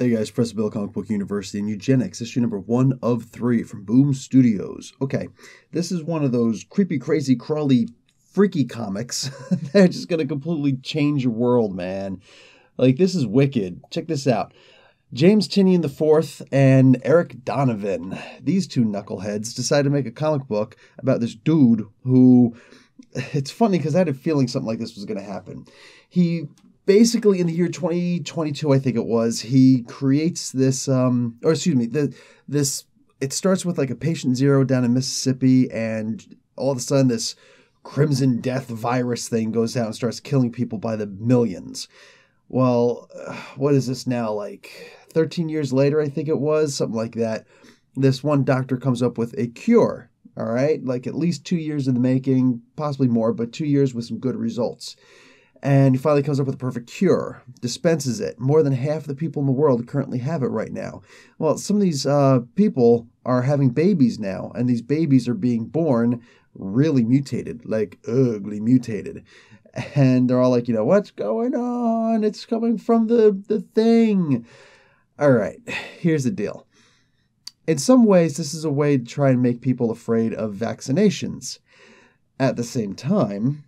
Hey guys, Professor Bill, Comic Book University, and Eugenics, issue number 1 of 3 from Boom Studios. Okay, this is one of those creepy, crazy, crawly, freaky comics that are just going to completely change your world, man. Like, this is wicked. Check this out. James Tynion IV and Eric Donovan, these two knuckleheads, decided to make a comic book about this dude who... It's funny because I had a feeling something like this was going to happen. He... Basically, in the year 2022, I think it was, he creates this, it starts with like a patient zero down in Mississippi, and all of a sudden this crimson death virus thing goes out and starts killing people by the millions. Well, what is this now, like 13 years later, I think it was, something like that. This one doctor comes up with a cure, all right? Like at least 2 years in the making, possibly more, but 2 years with some good results. And he finally comes up with a perfect cure, dispenses it. More than half the people in the world currently have it right now. Well, some of these people are having babies now, and these babies are being born really mutated, like ugly mutated. And they're all like, you know, what's going on? It's coming from the thing. All right, here's the deal. In some ways, this is a way to try and make people afraid of vaccinations. At the same time,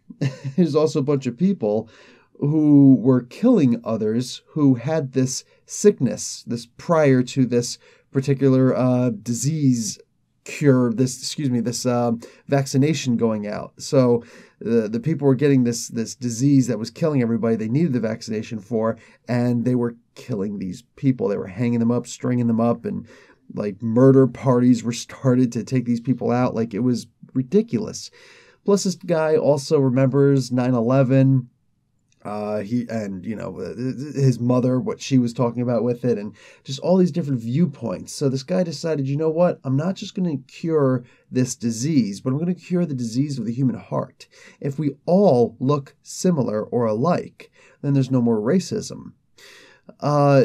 there's also a bunch of people who were killing others who had this sickness, this prior to this particular disease cure, this vaccination going out. So the people were getting this disease that was killing everybody they needed the vaccination for, and they were killing these people. They were hanging them up, stringing them up, and like murder parties were started to take these people out. Like, it was ridiculous. Plus, this guy also remembers 9/11. His mother, what she was talking about with it, and just all these different viewpoints. So this guy decided, you know what? I'm not just going to cure this disease, but I'm going to cure the disease of the human heart. If we all look similar or alike, then there's no more racism.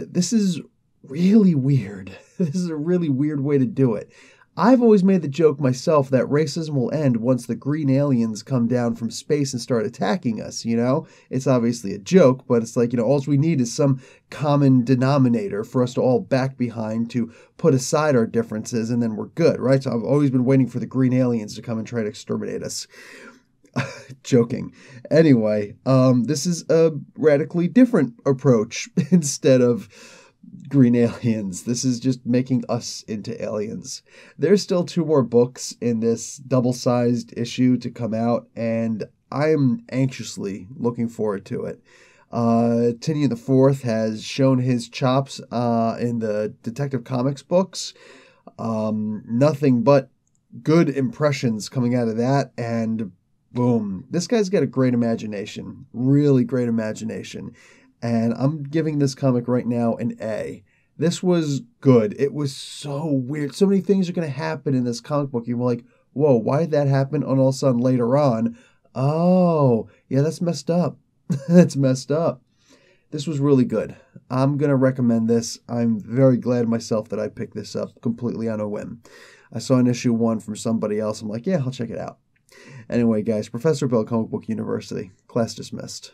This is really weird. This is a really weird way to do it. I've always made the joke myself that racism will end once the green aliens come down from space and start attacking us, you know? It's obviously a joke, but it's like, you know, all we need is some common denominator for us to all back behind to put aside our differences, and then we're good, right? So I've always been waiting for the green aliens to come and try to exterminate us. Joking. Anyway, this is a radically different approach instead of... green aliens. This is just making us into aliens. There's still 2 more books in this double-sized issue to come out, and I'm anxiously looking forward to it. Tynion IV has shown his chops in the Detective Comics books. Nothing but good impressions coming out of that, and boom. This guy's got a great imagination. Really great imagination. And I'm giving this comic right now an A. This was good. It was so weird. So many things are going to happen in this comic book. You're like, whoa, why did that happen? And all of a sudden later on, oh, yeah, that's messed up. That's messed up. This was really good. I'm going to recommend this. I'm very glad myself that I picked this up completely on a whim. I saw an issue 1 from somebody else. I'm like, yeah, I'll check it out. Anyway, guys, Professor Bill, Comic Book University. Class dismissed.